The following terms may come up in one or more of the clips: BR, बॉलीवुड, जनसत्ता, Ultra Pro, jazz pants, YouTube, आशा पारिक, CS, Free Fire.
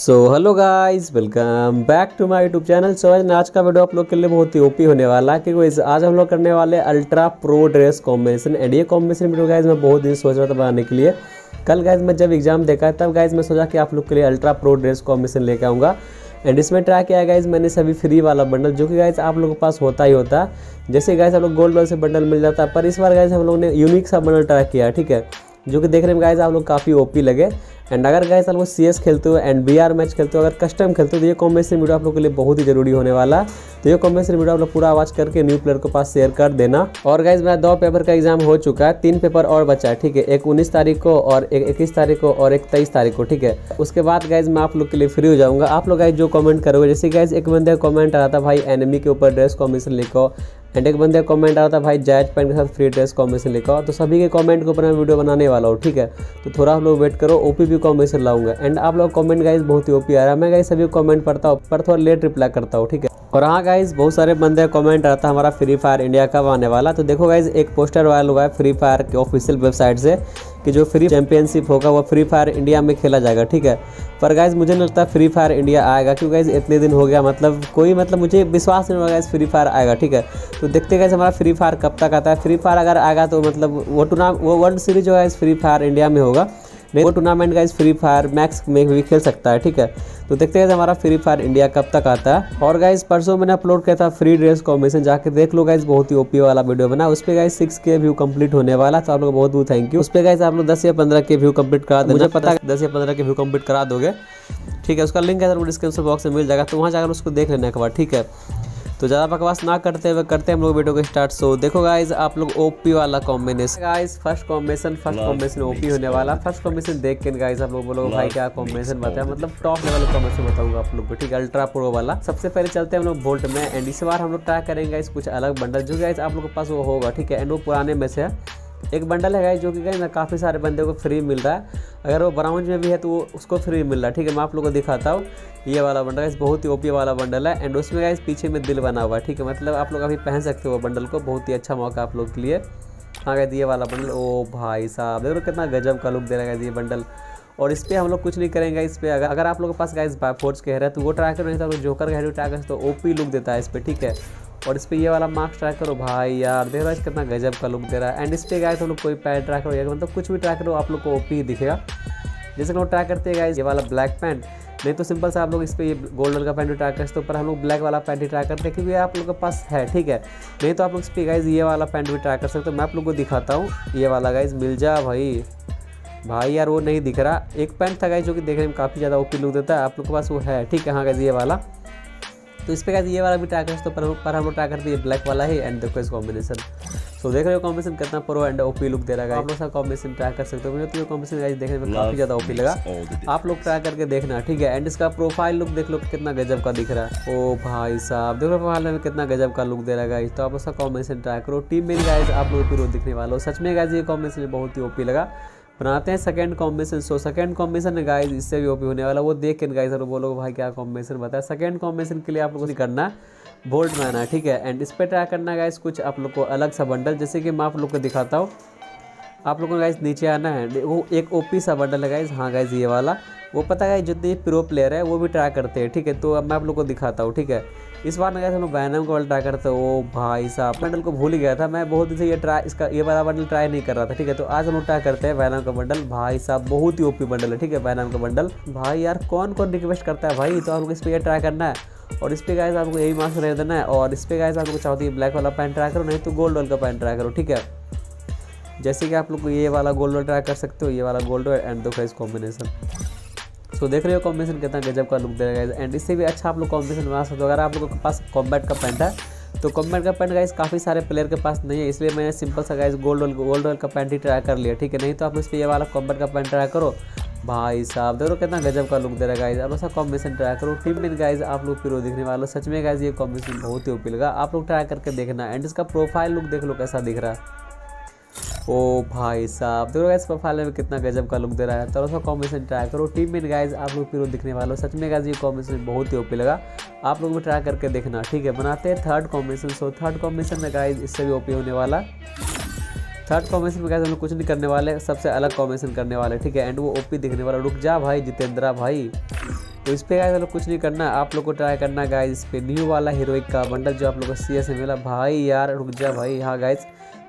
So hello guys, welcome back to my YouTube channel. So आज का video आप लोग के लिए बहुत ही ओपी होने वाला है क्योंकि आज हम लोग करने वाले ultra pro dress combination. And ये कॉम्बिनेशन वीडियो गाइस मैं बहुत दिन सोच रहा था बनाने के लिए। कल गाइस मैं जब एग्जाम देखा तब गाइस मैं सोचा कि आप लोग के लिए अल्ट्रा प्रो ड्रेस कॉम्बिनेशन लेकर आऊँगा। एंड इसमें ट्राई किया गाइस मैंने सभी फ्री वाला बंडल जो कि गाइस आप लोगों के पास होता ही होता है। जैसे गाइस आप लोग गोल्ड वाले से बंडल मिल जाता है, पर इस बार गाइस हम लोगों ने यूनिक सा बंडल ट्राई किया, ठीक है, जो कि देखने में गाइस आप लोग काफ़ी ओपी लगे। एंड अगर गाइस आप लोग CS खेलते हो एंड BR मैच खेलते हो, अगर कस्टम खेलते हो, तो ये कॉम्बिनेशन वीडियो आप लोग के लिए बहुत ही जरूरी होने वाला। तो ये कॉम्बिनेशन वीडियो आप लोग पूरा आवाज करके न्यू प्लेयर के पास शेयर कर देना। और गाइस मेरा 2 पेपर का एग्जाम हो चुका है, 3 पेपर और बचा है, ठीक है, एक 19 तारीख को और एक 21 तारीख को और एक 23 तारीख को, ठीक है। उसके बाद गाइस मैं आप लोग के लिए फ्री हो जाऊँगा। आप लोग गाइस जो कमेंट करोगे, जैसे गाइस एक बंदे का कमेंट आ रहा था भाई एनिमी के ऊपर ड्रेस कॉम्बिनेशन लिखो, एंड एक बंदे का कमेंट आ रहा था भाई जैज पैंट के साथ फ्री ड्रेस कॉम्बिनेशन लिखो। तो सभी के कमेंट के ऊपर मैं वीडियो बनाने वाला हूँ, ठीक है। तो थोड़ा आप लोग वेट करो, ओपी भी कॉम्बिनेशन लाऊंगा। एंड आप लोग कमेंट गाइस बहुत ही ओपी आ रहा है, मैं गाइस सभी कमेंट पढ़ता हूँ पर थोड़ा लेट रिप्लाई करता हूँ, ठीक है। और हाँ गाइस, बहुत सारे बंदे कमेंट आता है हमारा फ्री फायर इंडिया कब आने वाला। तो देखो गाइस एक पोस्टर वायरल हुआ है फ्री फायर के ऑफिशियल वेबसाइट से कि जो फ्री चैंपियनशिप होगा वो फ्री फायर इंडिया में खेला जाएगा, ठीक है। पर गाइस मुझे नहीं लगता फ्री फायर इंडिया आएगा क्योंकि गाइस इतने दिन हो गया, मतलब मुझे विश्वास नहीं होगा गाइस फ्री फायर आएगा, ठीक है। तो देखते गाइस हमारा फ्री फायर कब तक आता है। फ्री फायर अगर आएगा तो मतलब वो वर्ल्ड सीरीज होगा इस फ्री फायर इंडिया में होगा, नहीं वो tournament guys free fire max में भी खेल सकता है, ठीक है। तो देखते हैं हमारा फ्री फायर इंडिया कब तक आता है। और गाइस परसों मैंने अपलोड किया था फ्री ड्रेस कॉम्बिनेशन, जाकर देख लो गाइस, बहुत ही ओपी वाला वीडियो बना। उस पर गाइस 6K व्यू कंप्लीट होने वाला, तो आप लोग बहुत बहुत थैंक यू। उस पर गाइस आप लोग 10 या 15K व्यू कंप्लीट करा दो, मुझे पता है 10 या 15K व्यू कंप्लीट करा दोगे, ठीक है। उसका लिंक है डिस्क्रिप्शन बॉक्स में मिल जाएगा, तो वहाँ जाकर उसको देख लेना एक बार, ठीक है। तो ज़्यादा बकवास ना करते हुए करते हम लोग वीडियो को स्टार्ट। सो देखो गाइस आप लोग ओपी वाला combination, guys first combination OP होने वाला। फर्स्ट कॉम्बिनेशन देख के गाइस आप लोग बोलोगे भाई क्या कॉम्बिनेशन बताया, मतलब टॉप लेवल कॉम्बिनेशन बताऊंगा आप लोग को, ठीक है, अल्ट्रा प्रो वाला। सबसे पहले चलते हैं हम लोग वोल्ट में। एंड इस बार हम लोग ट्राई करेंगे गाइस कुछ अलग बंडल जो गाइस आप लोग के पास वो होगा, ठीक है। एंड वो पुराने में से है एक बंडल है गाइस जो कि गाइस ना काफ़ी सारे बंदे को फ्री मिल रहा है, अगर वो ब्राउन्ज में भी है तो वो उसको फ्री मिल रहा है, ठीक है। मैं आप लोगों को दिखाता हूँ, ये वाला बंडल गाइस बहुत ही ओपी वाला बंडल है। एंड उसमें गाइस पीछे में दिल बना हुआ है, ठीक है, मतलब आप लोग अभी पहन सकते हो बंडल को, बहुत ही अच्छा मौका आप लोग के लिए। हाँ गाइस ये वाला बंडल, ओ भाई साहब देखो कितना गजब का लुक दे रहा है गाइस ये बंडल। और इस पर हम लोग कुछ नहीं करेंगे इस पर। अगर आप लोगों के पास गाइस बायफोर्स कह रहे हैं तो वो ट्राई करो, नहीं तो जोकर कह रहे हो ट्राई कर, तो ओपी लुक देता है इस पर, ठीक है। और इस पर ये वाला मार्क्स ट्राई करो, भाई यार देख रहा है कितना गजब का लुक दे रहा है। एंड इस पर गाइस हम लोग कोई पैंट ट्राई करो, या मतलब कुछ भी ट्राई करो आप लोग को ओपी दिखेगा। जैसे हम लोग ट्राई करते हैं गाइस ये वाला ब्लैक पैंट, नहीं तो सिंपल से आप लोग इस पर ये गोल्ड कलर का पैंट ट्राई कर सकते हो, पर हम लोग ब्लैक वाला पैंट ही ट्राई करते हैं क्योंकि आप लोग के पास है, ठीक है। नहीं तो आप लोग इस पर गाइस ये वाला पैंट भी ट्राई कर सकते हो। मैं आप लोग को दिखाता हूँ ये वाला गाइस, मिल जा भाई यार वो नहीं दिख रहा। एक पैंट था गाइस जो कि देखने में काफ़ी ज़्यादा ओपी लुक देता है, आप लोग के पास वो है, ठीक है। हाँ गाइस ये वाला, तो इस पे गाइस ये वाला भी ट्राई करते हो, पर हम लोग ट्राई करते हैं ये ब्लैक वाला ही। एंड देखो इस कॉम्बिनेशन, सो देख रहे हो कॉम्बिनेशन कितना प्रो एंड ओपी लुक दे रहा है, आप लोग सब कॉम्बिनेशन ट्राई कर सकते हो। मुझे तो ये कॉम्बिनेशन गाइस देखने में काफ़ी ज़्यादा ओपी लगा, आप लोग ट्राई करके देखना, ठीक है। एंड इसका प्रोफाइल लुक देख लो कितना गजब का दिख रहा है, ओ भाई साहब देख लो प्रोफाइल में कितना गजब का लुक दे रहा है गाइस। तो आप लोग सब कॉम्बिनेशन ट्राई करो, टीम में गाइस आप लोग ओपी लुक दिखने वाला हो। सच में गाइस ये कॉम्बिनेशन बहुत ही ओपी लगा। बनाते हैं second combination. So second combination guys इससे भी ओपी होने वाला, वो देख के गाइस आप लोग बोलो भाई क्या कॉम्बिनेशन बताया। सेकंड कॉम्बिनेशन के लिए आप लोगों को करना है बोल्ट माना, ठीक है। एंड इस पर ट्राई करना गाइस कुछ आप लोग को अलग सा बंडल, जैसे कि मैं आप लोग को दिखाता हूँ। आप लोगों को गाइस नीचे आना है, वो एक ओपी सा बंडल है गाइस। हाँ गाइस ये वाला, वो पता है जितने प्रो प्लेयर है वो भी ट्राई करते हैं, ठीक है। तो अब मैं आप लोग को दिखाता हूँ, ठीक है। इस बार ना गाइस हम लोग वैनम को वाला ट्राई करते हो, ओ भाई साहब बंडल को भूल ही गया था मैं, बहुत दिन से ये वाला बंडल ट्राई नहीं कर रहा था, ठीक है। तो आज हम लोग ट्राई करते हैं वैनम का बंडल, भाई साहब बहुत ही ओपी बंडल है, ठीक है। वैनम का बंडल भाई यार कौन कौन रिक्वेस्ट करता है भाई। तो आपको इस पर यह ट्राई करना है और इस पर गाइस आपको यही मार्क्स रह देना है। और इस पर गाइस आपको चाहती है ब्लैक वाला पैंट ट्राई करो, नहीं तो गोल्ड वाला पैंट ट्राई करो, ठीक है। जैसे कि आप लोग ये वाला गोल्ड ट्राई कर सकते हो, ये वाला गोल्ड एंड दो गाइस कॉम्बिनेशन। तो देख रहे हो कॉम्बिनेशन कितना गजब का लुक दे रहा है। एंड इससे भी अच्छा आप लोग कॉम्बिनेशन बना सकते हो। अगर आप लोगों के पास कॉम्बैट का पैंट है तो कॉम्बैट का पैंट गाइस काफ़ी सारे प्लेयर के पास नहीं है, इसलिए मैंने सिंपल सा गाइस गोल्ड का पैंट ही ट्राई कर लिया, ठीक है। नहीं तो आप इस पर ये वाला कॉम्बैट का पैंट ट्राई करो, भाई साहब देखो कितना गजब का लुक दे रहा है गाइस। आप लोग सब कॉम्बिनेशन ट्राई करो, टीम में गाइस आप लोग प्रो देखने वाले। सच में गाइस ये कॉम्बिनेशन बहुत ही ओपी लगा, आप लोग ट्राई करके देखना। एंड इसका प्रोफाइल लुक देख लो कैसा दिख रहा है, ओ भाई साहब देखो गाइस प्रोफाइल में कितना गजब का लुक दे रहा है। थोड़ा सा कॉम्बिनेशन ट्राई करो, टीम में गाइस आप लोग प्रो दिखने वाले हो। सच में गाइस ये कॉम्बिनेशन बहुत ही ओपी लगा, आप लोग भी ट्राई करके देखना, ठीक है। बनाते हैं third combination. So third combination में गाइस इससे भी ओपी होने वाला। थर्ड कॉम्बिनेशन में गाइस हम लोग कुछ नहीं करने वाले, सबसे अलग कॉम्बिनेशन करने वाले, ठीक है। एंड वो ओपी दिखने वाला, रुक जा भाई जितेंद्रा भाई, तो इस पर गाइस आप लोग कुछ नहीं करना, आप लोग को ट्राई करना गाइस इस पर न्यू वाला हीरोइक का बंडल जो आप लोग को CS में मिला। भाई यार रुक जा भाई। हाँ गाइस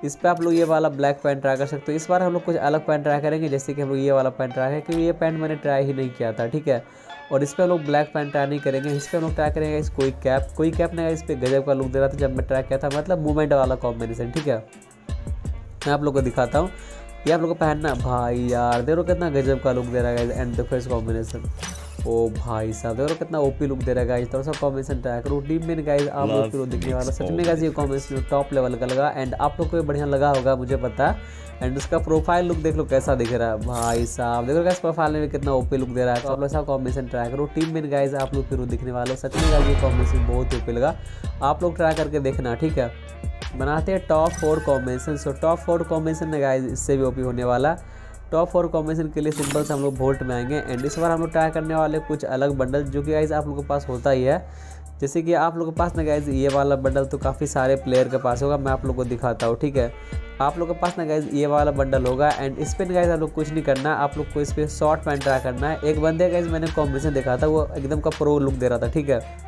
इस पर आप लोग ये वाला ब्लैक पैंट ट्राई कर सकते हो। इस बार हम लोग कुछ अलग पैंट ट्राई करेंगे, जैसे कि हम लोग ये वाला पैंट ट्राई करें क्योंकि ये पैंट मैंने ट्राई ही नहीं किया था, ठीक है। और इस पर हम लोग ब्लैक पैंट ट्राई नहीं करेंगे, इस पर हम लोग ट्राई करेंगे इस कोई कैप नहीं है। इस पर गजब का लुक दे रहा था जब मैं ट्राई किया था, मतलब मूवमेंट वाला कॉम्बिनेशन, ठीक है। मैं आप लोग को दिखाता हूँ, ये आप लोग को पहनना। भाई यार देखो कितना गजब का लुक दे रहा है एंड द फेस कॉम्बिनेशन। ओ भाई साहब देखो कितना ओपी लुक दे रहा है गाइस। थोड़ा सा कॉम्बिनेशन ट्राई करो टीम में गाइस, आप लोग को दिखने वाला सच में गाइस ये कॉम्बिनेशन टॉप लेवल का लगा एंड आप लोग को भी बढ़िया लगा होगा मुझे पता। एंड उसका प्रोफाइल लुक देख लो कैसा दिख रहा है। भाई साहब देखो गाइस प्रोफाइल में कितना ओपी लुक दे रहा है। तो आप लोग ऐसा कॉम्बिनेशन ट्राई करो टीम में गाइस, आप लोग फिर दिखने वाले सच में गाइस ये कॉम्बिनेशन बहुत ओपी लगा, आप लोग ट्राई करके देखना, ठीक है। बनाते हैं top 4 combination. So top 4 combination है गाइस इससे भी ओपी होने वाला। टॉप 4 कॉम्बिनेशन के लिए सिंपल से हम लोग वोल्ट में आएंगे एंड इस बार हम लोग ट्राई करने वाले कुछ अलग बंडल जो कि गाइस आप लोगों के पास होता ही है। जैसे कि आप लोगों के पास ना गाइस ये वाला बंडल तो काफ़ी सारे प्लेयर के पास होगा, मैं आप लोगों को दिखाता हूँ, ठीक है। आप लोगों के पास ना गाइस ये वाला बंडल होगा एंड इस पर गाइस आप लोग कुछ नहीं करना, आप लोग को इस पर शॉर्ट पैंट ट्राई करना है। एक बंदे गाइस मैंने कॉम्बिनेशन देखा था वो एकदम का प्रो लुक दे रहा था, ठीक है।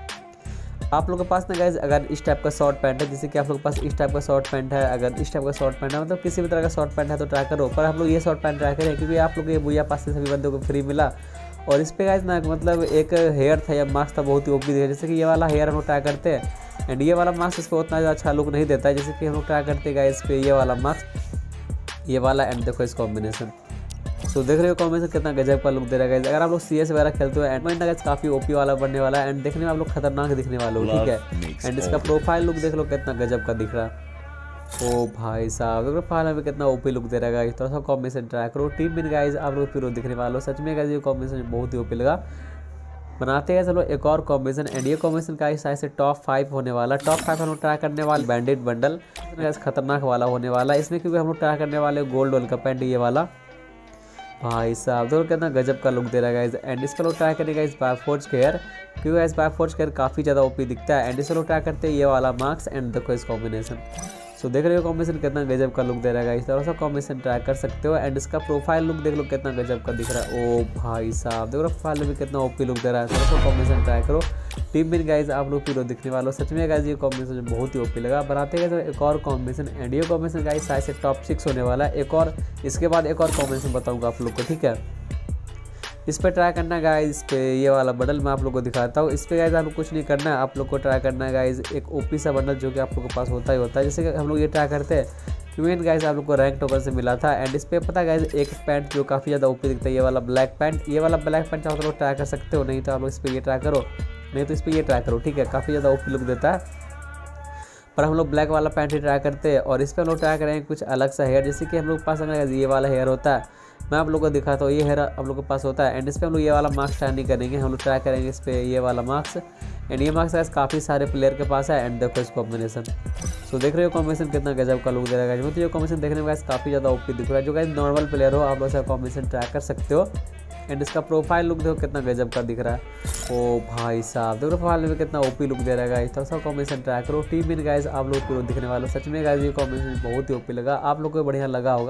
आप लोगों के पास ना गाइस अगर इस टाइप का शॉर्ट पैंट है, जैसे कि आप लोगों के पास इस टाइप का शॉर्ट पैंट है, अगर इस टाइप का शॉर्ट पैंट है मतलब किसी भी तरह का शॉर्ट पैंट है तो ट्राई करो। पर आप लोग ये शॉर्ट पैंट ट्राई करें क्योंकि आप लोग ये भूया पास से सभी बंदों को फ्री मिला। और इस पर गाइस ना मतलब एक हेयर था या मास्क था बहुत ही ओपी दिखा, जैसे कि ये वाला हेयर हम लोग ट्राई करते हैं एंड ये वाला मास्क इसको उतना ज़्यादा अच्छा लुक नहीं देता है, जैसे कि हम लोग ट्राई करते हैं गाइस पे ये वाला मास्क, ये वाला एंड देखो इस कॉम्बिनेशन। सो देख रहे हो कॉम्बिनेशन कितना गजब का लुक दे रहा है गाइस। अगर आप लोग CS वगैरह खेलते हो एंड ना गाइस काफ़ी ओपी वाला बनने वाला है एंड देखने में आप लोग खतरनाक दिखने वाले हो, ठीक है। एंड इसका प्रोफाइल लुक देख लो कितना गजब का दिख रहा है। ओ भाई साहब देखो प्रोफाइल में कितना ओपी लुक दे रहा है गाइस। थोड़ा सा कॉम्बिनेशन ट्राई करो टीम में गाइस, आप लोग फिर दिखने वाले हो सच में गाइस ये कॉम्बिनेशन बहुत ही ओपी लगा। बनाते हैं चलो एक और कॉम्बिनेशन एंड ये कॉम्बिनेशन गाइस शायद से टॉप 5 होने वाला। टॉप 5 हम लोग ट्राई करने वाले बैंडेड बंडल गाइस खतरनाक वाला होने वाला है। इसमें क्योंकि हम लोग ट्राई करने वाले गोल्ड वर्ल्ड का पैंट ये वाला। भाई साहब देखो कितना गजब का लुक दे रहा है गाइस एंड इसका लोग ट्राई करेगा इस बायफोर्ज के हेयर, क्योंकि गाइस बायफोर्ज के हेयर काफ़ी ज़्यादा ओपी दिखता है एंड इसका लोग ट्राई करते हैं ये वाला मार्क्स एंड देखो इस कॉम्बिनेशन। सो देख रहे हो कॉम्बिनेशन कितना गजब का लुक दे रहा है गाइस। थोड़ा सा कॉम्बिनेशन ट्राई कर सकते हो एंड इसका प्रोफाइल लुक देख लो कितना गजब का दिख रहा है। ओ भाई साहब देखो प्रोफाइल में कितना ओपी लुक दे रहा है। थोड़ा सा कॉम्बिनेशन ट्राई करो टीम में गाइस, आप लोग फिर दिखने वाले हो सच में गाइस ये कॉम्बिनेशन बहुत ही ओपी लगा। बनाते हैं तो एक और कॉम्बिनेशन एंड ये कॉम्बिनेशन गाइस शायद से टॉप 6 होने वाला है। एक और इसके बाद एक और कॉम्बिनेशन बताऊँगा आप लोग को, ठीक है। इस पर ट्राई करना गाइस, इस पर ये वाला बंडल मैं आप लोग को दिखाता हूँ। इस पर गाइस आप लोग कुछ नहीं करना, आप लोग को ट्राई करना गाइस एक ओपी सा बंडल जो कि आप लोग के पास होता ही होता है। जैसे कि हम लोग ये ट्राई करते हैं क्योंकि गाइस आप लोग को रैंक टोकन से मिला था एंड इस पर पता गाइस एक पैंट जो काफ़ी ज़्यादा ओपी दिखता है ये वाला ब्लैक पैंट। ये वाला ब्लैक पैंट आप लोग ट्राई कर सकते हो, नहीं तो आप लोग इस पर ये ट्राई करो, नहीं तो इस पर ये ट्राई करो, ठीक है। काफ़ी ज़्यादा ओपी लुक देता है पर हम लोग ब्लैक वाला पैंट ही ट्राई करते हैं। और इस पर हम लोग ट्राई करेंगे कुछ अलग सा हेयर, जैसे कि हम लोग के पास अगर ये वाला हेयर होता है, मैं आप लोगों को दिखाता हूँ ये हेयर आप लोगों के पास होता है एंड इस पर हम लोग ये वाला मार्क्स ट्राई नहीं करेंगे, हम लोग ट्राई करेंगे इस पर ये वाला मार्क्स एंड ये मार्क्स काफ़ी सारे प्लेयर के पास है एंड देखो इस कॉम्बिनेशन। सो देख रहे हो कॉम्बिनेशन कितना गजब का लुक दे रहा है। मतलब ये कॉम्बिनेशन देखने में गाइस काफ़ी ज़्यादा ओपी दिख रहा है। जो गाइस नॉर्मल प्लेयर हो आप लोग ऐसा कॉम्बिनेशन ट्राई कर सकते हो एंड इसका प्रोफाइल लुक देखो कितना गजब का दिख रहा है। ओ भाई साहब देखो प्रोफाइल में कितना ओपी लुक दे रहा है गाइस। थोड़ा सा कॉम्बिनेशन ट्राई करो टीम में गाइस, आप लोग को दिखने वाले सच में गाइस ये कॉम्बिनेशन बहुत ही ओपी लगा, आप लोग को बढ़िया लगा होगा।